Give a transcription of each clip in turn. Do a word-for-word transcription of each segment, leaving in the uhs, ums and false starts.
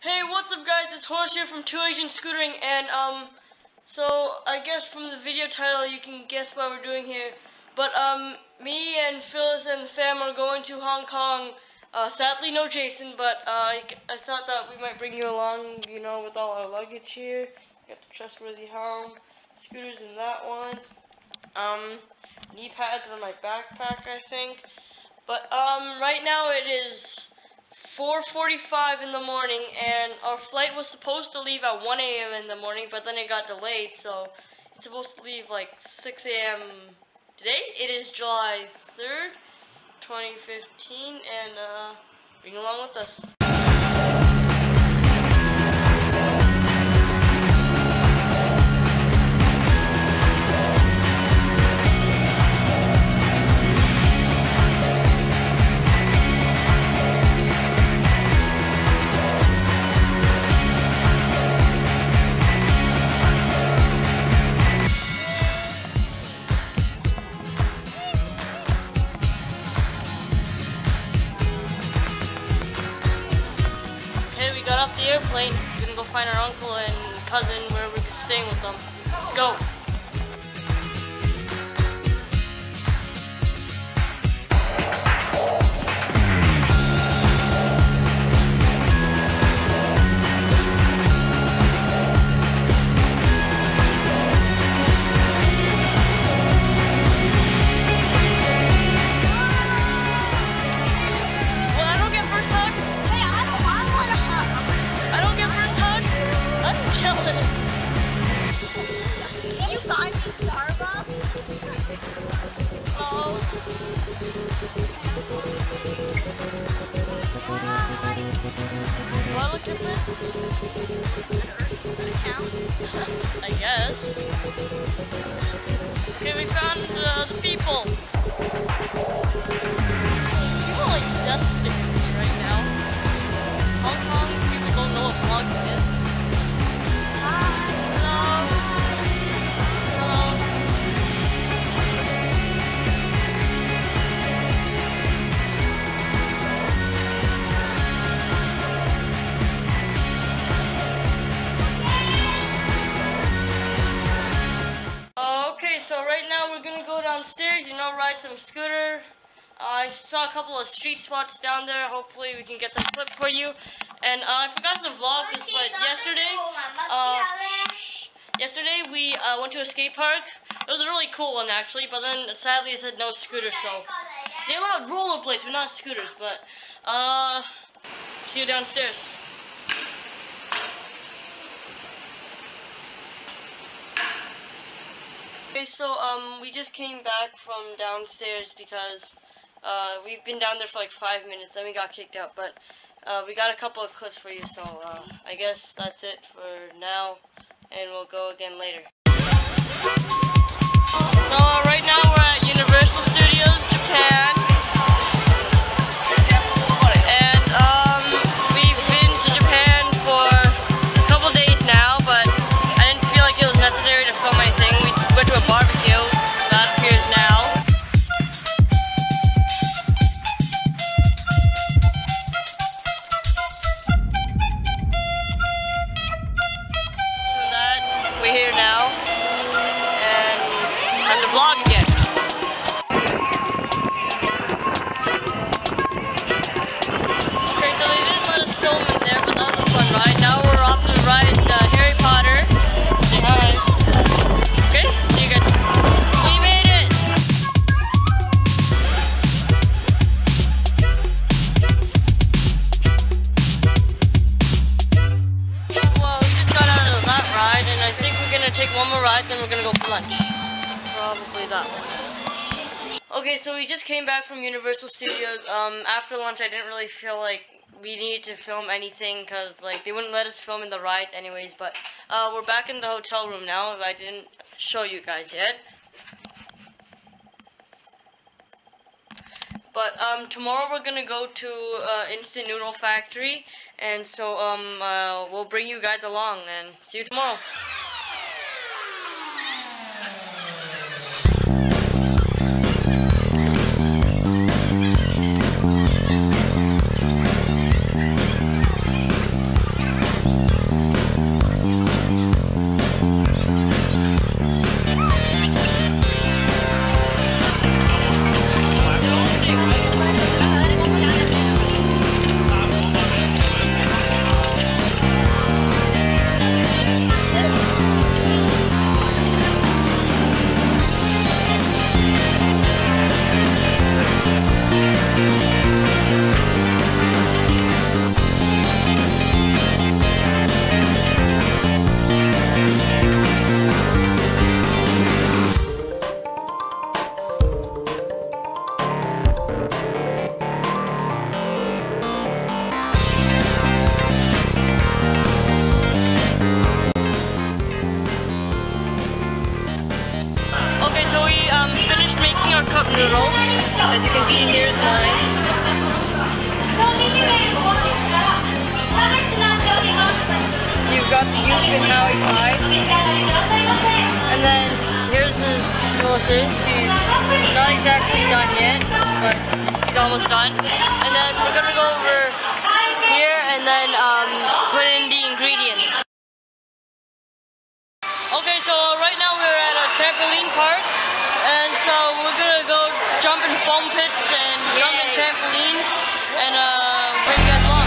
Hey, what's up guys, it's Horace here from Two Asian Scootering, and um, so I guess from the video title you can guess what we're doing here, but um, me and Phyllis and the fam are going to Hong Kong, uh, sadly no Jason, but uh, I, I thought that we might bring you along, you know, with all our luggage here. We got the trustworthy Hong scooters in that one, um, knee pads on my backpack I think, but um, right now it is four forty-five in the morning, and our flight was supposed to leave at one A M in the morning, but then it got delayed, so it's supposed to leave like six A M today. It is July third, twenty fifteen, and uh, bring along with us. Off the airplane, we're gonna go find our uncle and cousin where we're staying with them. Let's go. I guess. Okay, we found uh, the people. People are like death stares right now. Hong Kong people don't know what vlogging is. Hi. Hello. Hello. So right now we're gonna go downstairs, you know, ride some scooter. Uh, I saw a couple of street spots down there. Hopefully we can get some clip for you. And uh, I forgot to vlog this, but yesterday, uh, yesterday we uh, went to a skate park. It was a really cool one actually, but then sadly it said no scooter. So they allowed rollerblades, but not scooters. But uh, see you downstairs. Okay, so um, we just came back from downstairs because uh, we've been down there for like five minutes, then we got kicked out, but uh, we got a couple of clips for you, so uh, I guess that's it for now, and we'll go again later. So uh, right now we're at Universal Studios, Japan. Okay, so we just came back from Universal Studios. Um, after lunch, I didn't really feel like we needed to film anything because, like, they wouldn't let us film in the rides anyways. But uh, we're back in the hotel room now. I didn't show you guys yet. But um, tomorrow we're gonna go to uh, Instant Noodle Factory, and so um, uh, we'll bring you guys along. And see you tomorrow. Okay, so we um, finished making our cup noodles. As you can see, here's mine. You've got the Yuki and Maui pie. And then here's his Phyllis. She's not exactly done yet, but she's almost done. And then we're gonna go over here and then um, put in the ingredients. Okay, so right now we're at a trampoline park, and so we're gonna go jump in foam pits and jump in trampolines and uh, bring you guys along.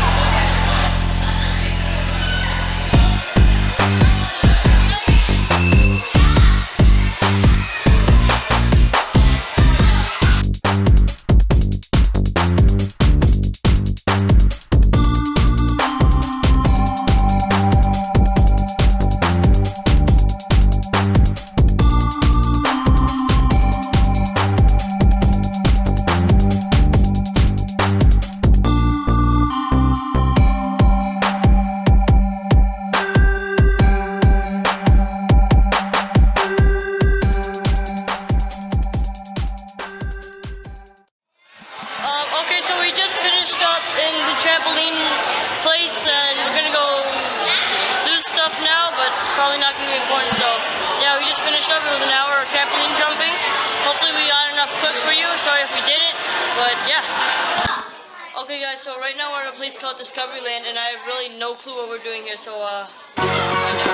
So right now we're at a place called Discovery Land, and I have really no clue what we're doing here, so uh, we need to find out.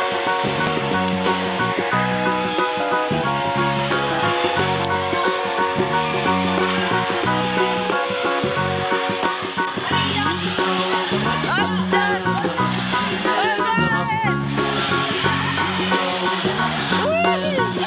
I'm stuck! I'm running! Woo!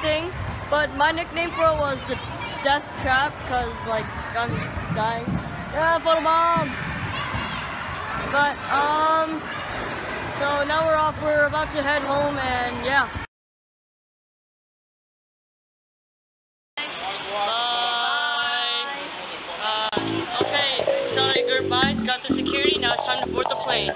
Thing, but my nickname for it was the death trap because like I'm dying. Yeah, photo bomb. But um so now we're off, we're about to head home and yeah. Bye. Uh, okay, sorry, goodbyes, got through security, now it's time to board the plane.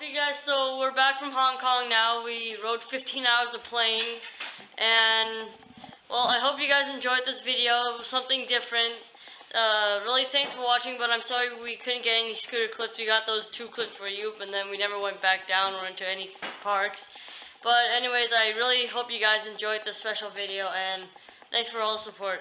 Okay guys, so we're back from Hong Kong now. We rode fifteen hours of plane, and well, I hope you guys enjoyed this video. It was something different. Uh, really thanks for watching, but I'm sorry we couldn't get any scooter clips. We got those two clips for you, but then we never went back down or into any parks. But anyways, I really hope you guys enjoyed this special video, and thanks for all the support.